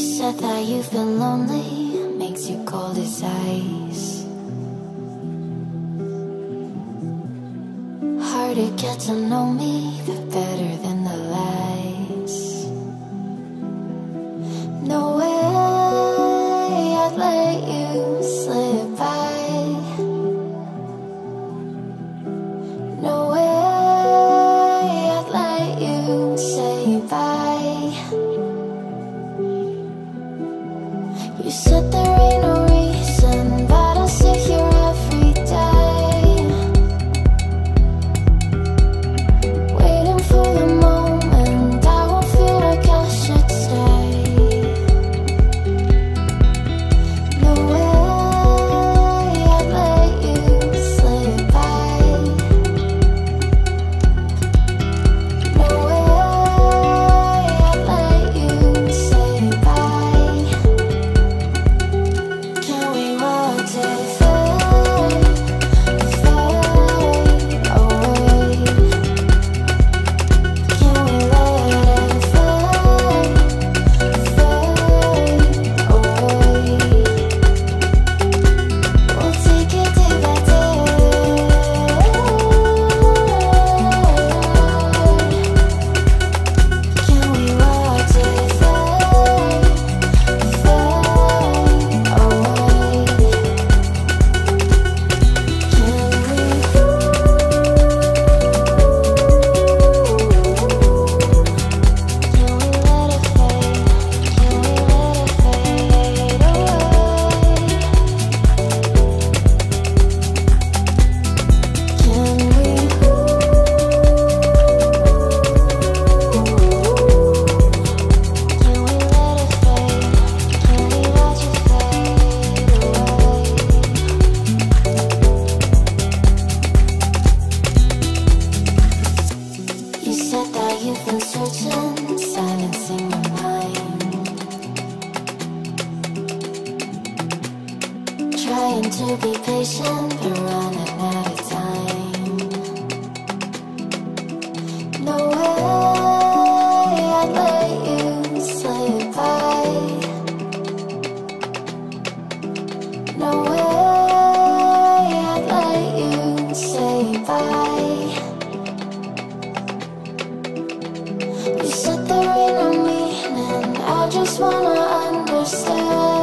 said that you've been lonely makes you cold as ice. Hard to get to know me, but better than the lies. No way I'd let you slip by. No way I'd let you say bye. You said there ain't no reason, but I sit here every day, waiting for the moment I won't feel like I should stay. No way I'd let you slip by. No way I'd let you say bye. You've been searching, silencing my mind, trying to be patient, but running out of time. No way I'd let you slip by. No way I'd let you say bye. You said there ain't no meaning, I just wanna understand.